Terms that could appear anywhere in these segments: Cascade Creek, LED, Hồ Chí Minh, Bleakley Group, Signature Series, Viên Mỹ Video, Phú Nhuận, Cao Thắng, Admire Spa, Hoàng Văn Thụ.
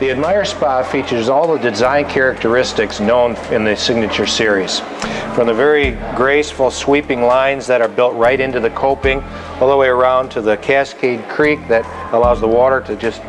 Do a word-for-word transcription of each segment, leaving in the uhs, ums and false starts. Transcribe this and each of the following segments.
The Admire Spa features all the design characteristics known in the Signature Series. From the very graceful sweeping lines that are built right into the coping, all the way around to the Cascade Creek that allows the water to just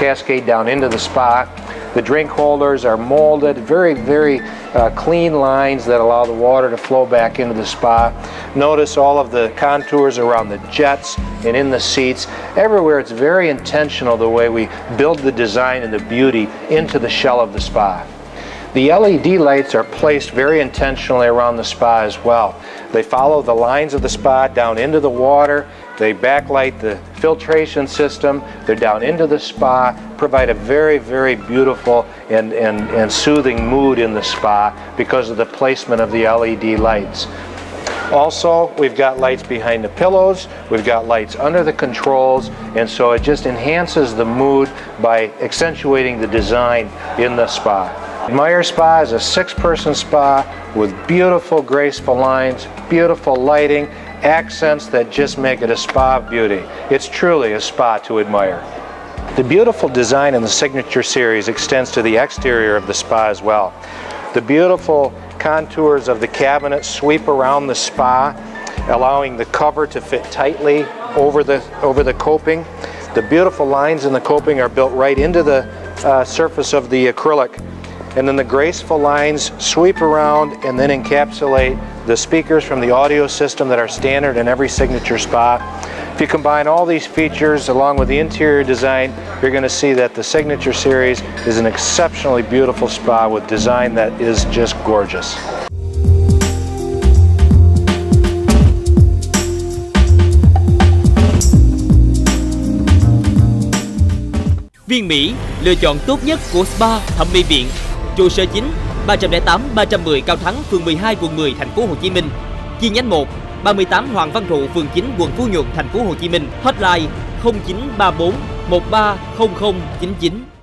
cascade down into the spa. The drink holders are molded, very, very uh, clean lines that allow the water to flow back into the spa. Notice all of the contours around the jets and in the seats. Everywhere it's very intentional the way we build the design and the beauty into the shell of the spa. The L E D lights are placed very intentionally around the spa as well. They follow the lines of the spa down into the water, they backlight the filtration system, they're down into the spa, provide a very, very beautiful and, and, and soothing mood in the spa because of the placement of the L E D lights. Also, we've got lights behind the pillows, we've got lights under the controls, and so it just enhances the mood by accentuating the design in the spa. Admire Spa is a six-person spa with beautiful, graceful lines, beautiful lighting, accents that just make it a spa of beauty. It's truly a spa to admire. The beautiful design in the Signature Series extends to the exterior of the spa as well. The beautiful contours of the cabinet sweep around the spa, allowing the cover to fit tightly over the, over the coping. The beautiful lines in the coping are built right into the uh, surface of the acrylic. And then the graceful lines sweep around and then encapsulate the speakers from the audio system that are standard in every Signature Spa. If you combine all these features along with the interior design, you're going to see that the Signature Series is an exceptionally beautiful spa with design that is just gorgeous. Viên Mỹ, lựa chọn tốt nhất của spa Thẩm mỹ viện. Trụ sở chính ba không tám ba một không Cao Thắng, phường mười hai, quận mười, thành phố Hồ Chí Minh. Chi nhánh một, ba mươi tám Hoàng Văn Thụ, phường chín, quận Phú Nhuận, thành phố Hồ Chí Minh. Hotline không chín ba bốn một ba không không chín chín.